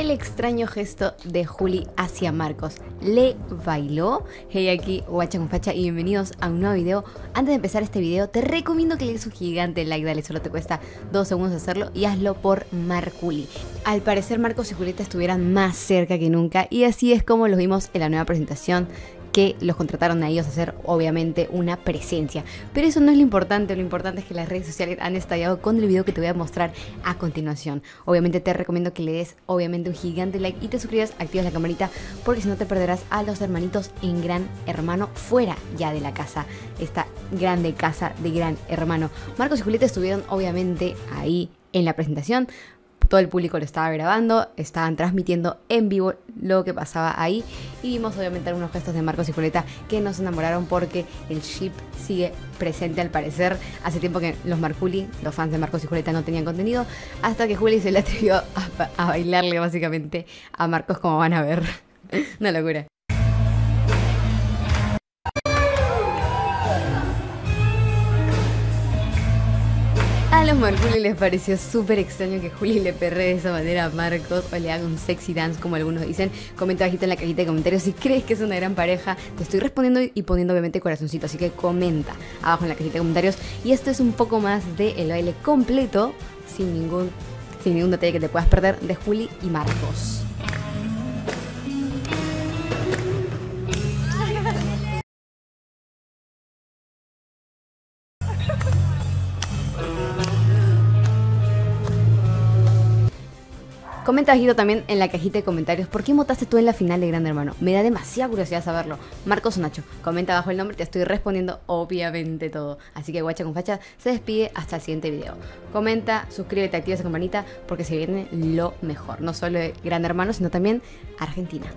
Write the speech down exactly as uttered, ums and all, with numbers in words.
el extraño gesto de Juli hacia Marcos. Le bailó. Hey, aquí Wacha con Facha y bienvenidos a un nuevo video. Antes de empezar este video te recomiendo que le des un gigante like, dale, solo te cuesta dos segundos hacerlo y hazlo por Marculi. Al parecer Marcos y Julieta estuvieran más cerca que nunca y así es como los vimos en la nueva presentación, que los contrataron a ellos a hacer obviamente una presencia. Pero eso no es lo importante, lo importante es que las redes sociales han estallado con el video que te voy a mostrar a continuación. Obviamente te recomiendo que le des obviamente un gigante like y te suscribas, activas la campanita, porque si no te perderás a los hermanitos en Gran Hermano, fuera ya de la casa, esta grande casa de Gran Hermano. Marcos y Julieta estuvieron obviamente ahí en la presentación. Todo el público lo estaba grabando, estaban transmitiendo en vivo lo que pasaba ahí y vimos obviamente algunos gestos de Marcos y Julieta que nos enamoraron, porque el ship sigue presente al parecer. Hace tiempo que los Marculi, los fans de Marcos y Julieta, no tenían contenido, hasta que Juli se le atrevió a, a bailarle básicamente a Marcos, como van a ver. Una locura. A los Marculi les pareció súper extraño que Juli le perre de esa manera a Marcos, o le haga un sexy dance como algunos dicen. Comenta bajito en la cajita de comentarios si crees que es una gran pareja. Te estoy respondiendo y poniendo obviamente corazoncito, así que comenta abajo en la cajita de comentarios. Y esto es un poco más del baile completo, sin ningún, sin ningún detalle que te puedas perder, de Juli y Marcos. Comenta bajito también en la cajita de comentarios por qué votaste tú en la final de Gran Hermano. Me da demasiada curiosidad saberlo. Marcos o Nacho, comenta abajo el nombre, te estoy respondiendo obviamente todo. Así que Wacha con Facha se despide hasta el siguiente video. Comenta, suscríbete, activa esa campanita porque se viene lo mejor. No solo de Gran Hermano, sino también Argentina.